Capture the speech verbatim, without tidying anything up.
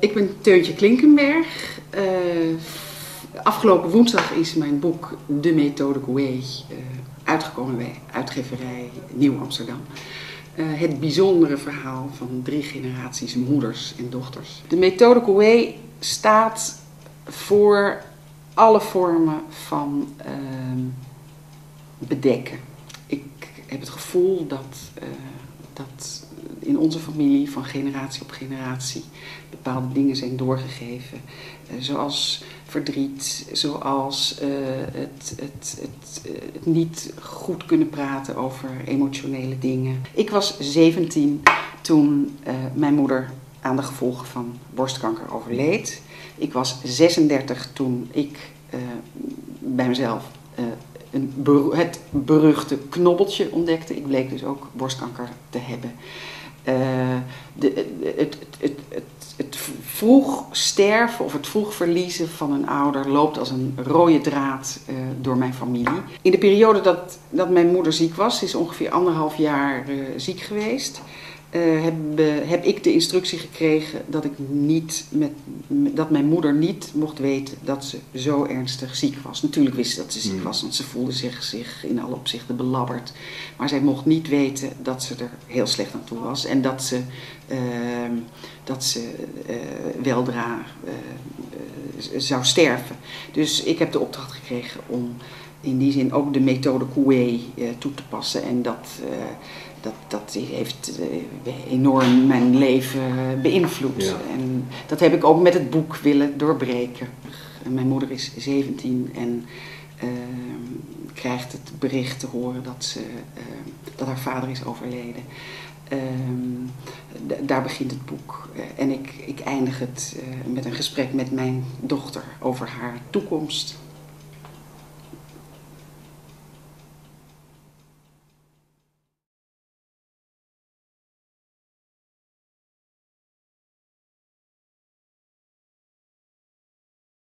Ik ben Teuntje Klinkenberg. Uh, afgelopen woensdag is mijn boek De methode Coué uh, uitgekomen bij Uitgeverij Nieuw Amsterdam. Uh, het bijzondere verhaal van drie generaties moeders en dochters. De methode Coué staat voor alle vormen van uh, bedekken. Ik heb het gevoel dat... Uh, dat in onze familie van generatie op generatie bepaalde dingen zijn doorgegeven. Zoals verdriet, zoals uh, het, het, het, het niet goed kunnen praten over emotionele dingen. Ik was zeventien toen uh, mijn moeder aan de gevolgen van borstkanker overleed. Ik was zesendertig toen ik uh, bij mezelf uh, Een beru- het beruchte knobbeltje ontdekte. Ik bleek dus ook borstkanker te hebben. Uh, de, de, het, het, het, het vroeg sterven of het vroeg verliezen van een ouder loopt als een rode draad uh, door mijn familie. In de periode dat, dat mijn moeder ziek was, ze is ongeveer anderhalf jaar uh, ziek geweest, uh, heb, uh, heb ik de instructie gekregen dat, ik niet met, dat mijn moeder niet mocht weten dat ze zo ernstig ziek was. Natuurlijk wist ze dat ze ziek was, want ze voelde zich, zich in alle opzichten belabberd. Maar zij mocht niet weten dat ze er heel slecht aan toe was en dat ze, uh, dat ze uh, weldra uh, uh, zou sterven. Dus ik heb de opdracht gekregen om in die zin ook de methode Coué uh, toe te passen en dat... Uh, Dat, dat heeft enorm mijn leven beïnvloed. Ja. En dat heb ik ook met het boek willen doorbreken. Mijn moeder is zeventien en uh, krijgt het bericht te horen dat, ze, uh, dat haar vader is overleden. Uh, daar begint het boek. Uh, en ik, ik eindig het uh, met een gesprek met mijn dochter over haar toekomst.